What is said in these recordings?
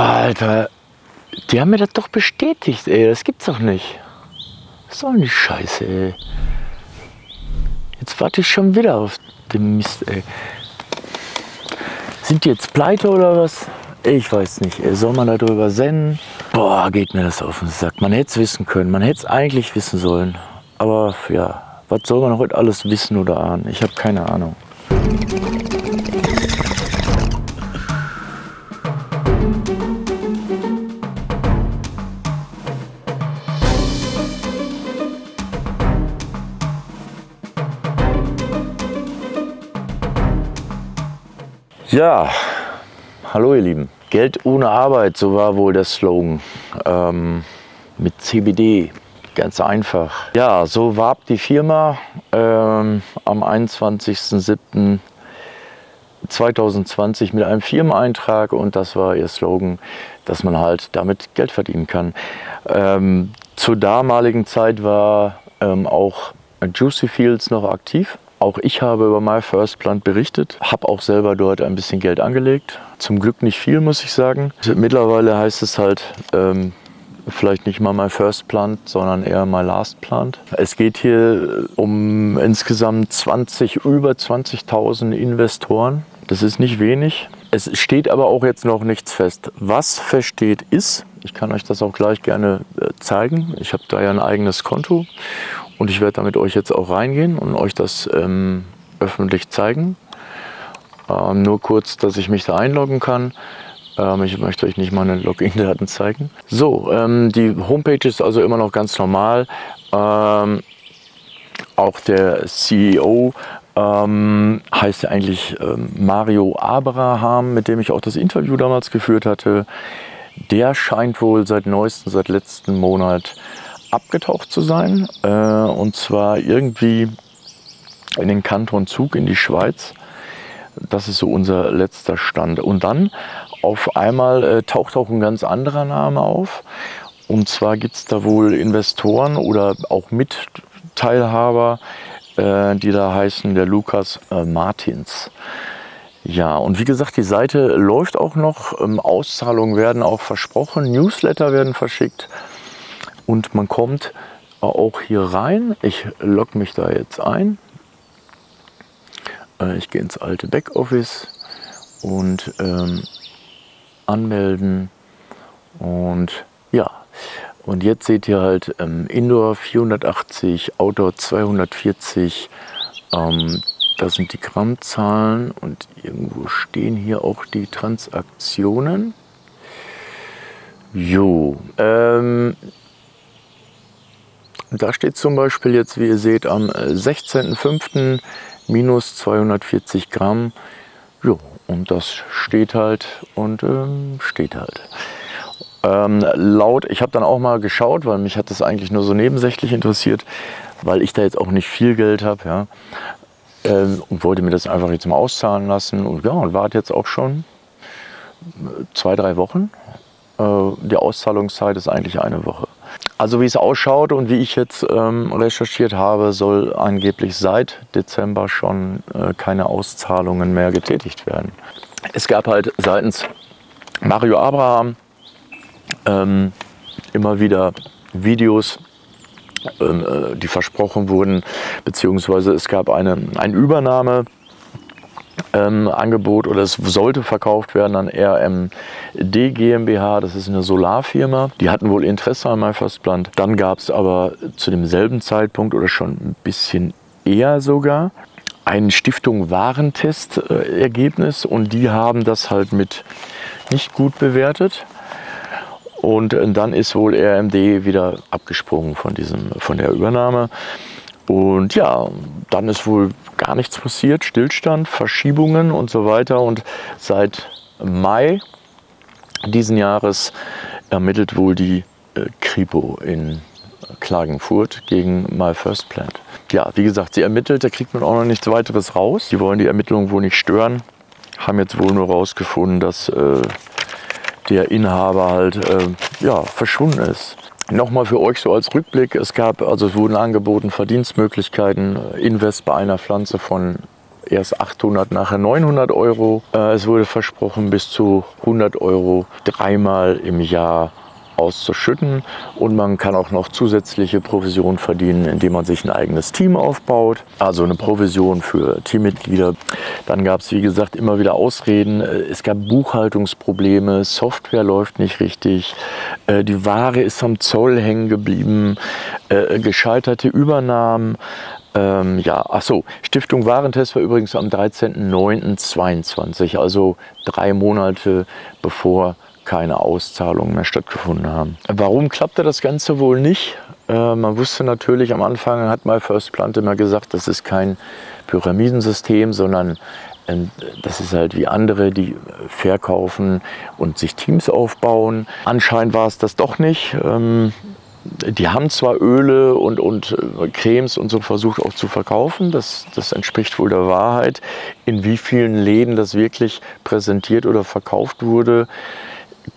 Alter, die haben mir das doch bestätigt, ey. Das gibt's doch nicht. Was soll denn die Scheiße, ey? Jetzt warte ich schon wieder auf den Mist, ey. Sind die jetzt pleite oder was? Ich weiß nicht, ey. Soll man da drüber senden? Boah, geht mir das auf den Sack. Man hätte es wissen können, man hätte es eigentlich wissen sollen. Aber ja, was soll man heute alles wissen oder ahnen? Ich habe keine Ahnung. Ja, hallo ihr Lieben. Geld ohne Arbeit, so war wohl der Slogan. Mit CBD, ganz einfach. Ja, so warb die Firma am 21.07.2020 mit einem Firmeneintrag und das war ihr Slogan, dass man halt damit Geld verdienen kann. Zur damaligen Zeit war auch Juicy Fields noch aktiv. Auch ich habe über MyFirstPlant berichtet, habe auch selber dort ein bisschen Geld angelegt. Zum Glück nicht viel, muss ich sagen. Mittlerweile heißt es halt vielleicht nicht mal MyFirstPlant, sondern eher MyLastPlant. Es geht hier um insgesamt über 20.000 Investoren. Das ist nicht wenig. Es steht aber auch jetzt noch nichts fest. Was versteht ist, ich kann euch das auch gleich gerne zeigen. Ich habe da ja ein eigenes Konto. Und ich werde da mit euch jetzt auch reingehen und euch das öffentlich zeigen. Nur kurz, dass ich mich da einloggen kann. Ich möchte euch nicht meine Login-Daten zeigen. So, die Homepage ist also immer noch ganz normal. Auch der CEO heißt ja eigentlich Mario Abraham, mit dem ich auch das Interview damals geführt hatte. Der scheint wohl seit letzten Monat abgetaucht zu sein, und zwar irgendwie in den Kanton Zug in die Schweiz. Das ist so unser letzter Stand. Und dann auf einmal taucht auch ein ganz anderer Name auf. Und zwar gibt es da wohl Investoren oder auch Mitteilhaber, die da heißen der Lukas Martins. Ja, und wie gesagt, die Seite läuft auch noch. Auszahlungen werden auch versprochen, Newsletter werden verschickt. Und man kommt auch hier rein. Ich logge mich da jetzt ein. Ich gehe ins alte Backoffice und anmelden. Und ja, und jetzt seht ihr halt Indoor 480, Outdoor 240. Das sind die Grammzahlen und irgendwo stehen hier auch die Transaktionen. Jo, da steht zum Beispiel jetzt, wie ihr seht, am 16.05. minus 240 Gramm. Jo, und das steht halt und steht halt. Laut, ich habe dann auch mal geschaut, weil mich hat das eigentlich nur so nebensächlich interessiert, weil ich da jetzt auch nicht viel Geld habe. Ja, und wollte mir das einfach jetzt mal auszahlen lassen. Und ja, und warte jetzt auch schon 2-3 Wochen. Die Auszahlungszeit ist eigentlich eine Woche. Also wie es ausschaut und wie ich jetzt recherchiert habe, soll angeblich seit Dezember schon keine Auszahlungen mehr getätigt werden. Es gab halt seitens Mario Abraham immer wieder Videos, die versprochen wurden, beziehungsweise es gab ein Übernahmeangebot oder es sollte verkauft werden an RMD GmbH, das ist eine Solarfirma. Die hatten wohl Interesse an MyFirstPlant. Dann gab es aber zu demselben Zeitpunkt oder schon ein bisschen eher sogar ein Stiftung Warentest Ergebnis und die haben das halt mit nicht gut bewertet. Und dann ist wohl RMD wieder abgesprungen von der Übernahme. Und ja, dann ist wohl gar nichts passiert, Stillstand, Verschiebungen und so weiter. Und seit Mai diesen Jahres ermittelt wohl die Kripo in Klagenfurt gegen MyFirstPlant. Ja, wie gesagt, sie ermittelt, da kriegt man auch noch nichts weiteres raus. Die wollen die Ermittlungen wohl nicht stören, haben jetzt wohl nur rausgefunden, dass der Inhaber halt ja, verschwunden ist. Nochmal für euch so als Rückblick, es wurden angeboten Verdienstmöglichkeiten, Invest bei einer Pflanze von erst 800, nachher 900 Euro. Es wurde versprochen, bis zu 100 Euro dreimal im Jahr auszuschütten. Und man kann auch noch zusätzliche Provision verdienen, indem man sich ein eigenes Team aufbaut. Also eine Provision für Teammitglieder. Dann gab es, wie gesagt, immer wieder Ausreden. Es gab Buchhaltungsprobleme, Software läuft nicht richtig, die Ware ist am Zoll hängen geblieben, gescheiterte Übernahmen. Ja, ach so, Stiftung Warentest war übrigens am 13.09.22, also 3 Monate bevor keine Auszahlungen mehr stattgefunden haben. Warum klappte das Ganze wohl nicht? Man wusste natürlich, am Anfang hat MyFirstPlant immer gesagt, das ist kein Pyramidensystem, sondern das ist halt wie andere, die verkaufen und sich Teams aufbauen. Anscheinend war es das doch nicht. Die haben zwar Öle und Cremes und so versucht auch zu verkaufen, das entspricht wohl der Wahrheit. In wie vielen Läden das wirklich präsentiert oder verkauft wurde,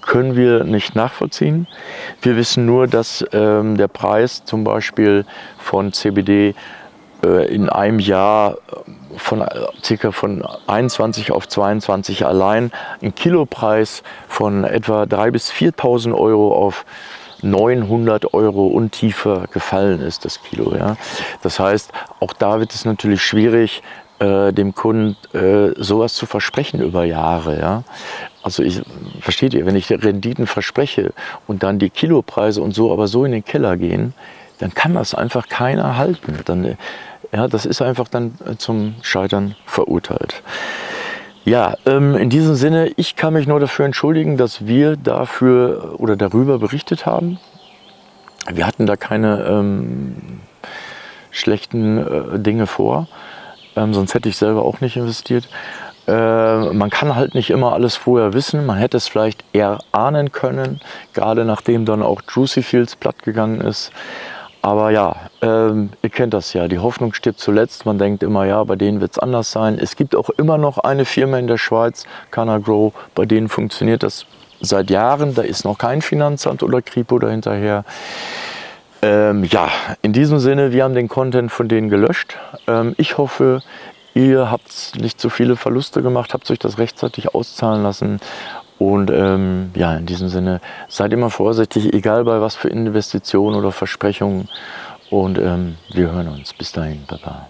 können wir nicht nachvollziehen. Wir wissen nur, dass der Preis zum Beispiel von CBD in einem Jahr von ca. 21 auf 22 allein, ein Kilopreis von etwa 3.000 bis 4.000 Euro auf 900 Euro und tiefer gefallen ist das Kilo. Ja? Das heißt, auch da wird es natürlich schwierig, dem Kunden sowas zu versprechen über Jahre. Ja? Also versteht ihr, wenn ich Renditen verspreche und dann die Kilopreise und so aber so in den Keller gehen, dann kann das einfach keiner halten. Dann, ja, das ist einfach dann zum Scheitern verurteilt. Ja, in diesem Sinne, ich kann mich nur dafür entschuldigen, dass wir dafür oder darüber berichtet haben. Wir hatten da keine schlechten Dinge vor, sonst hätte ich selber auch nicht investiert. Man kann halt nicht immer alles vorher wissen, man hätte es vielleicht eher ahnen können, gerade nachdem dann auch Juicy Fields platt gegangen ist. Aber ja, ihr kennt das ja, die Hoffnung stirbt zuletzt. Man denkt immer, ja, bei denen wird es anders sein. Es gibt auch immer noch eine Firma in der Schweiz, Canagrow, bei denen funktioniert das seit Jahren. Da ist noch kein Finanzamt oder Kripo dahinterher. Ja, in diesem Sinne, wir haben den Content von denen gelöscht. Ich hoffe, ihr habt nicht so viele Verluste gemacht, habt euch das rechtzeitig auszahlen lassen. Und ja, in diesem Sinne, seid immer vorsichtig, egal bei was für Investitionen oder Versprechungen. Und wir hören uns. Bis dahin, Baba.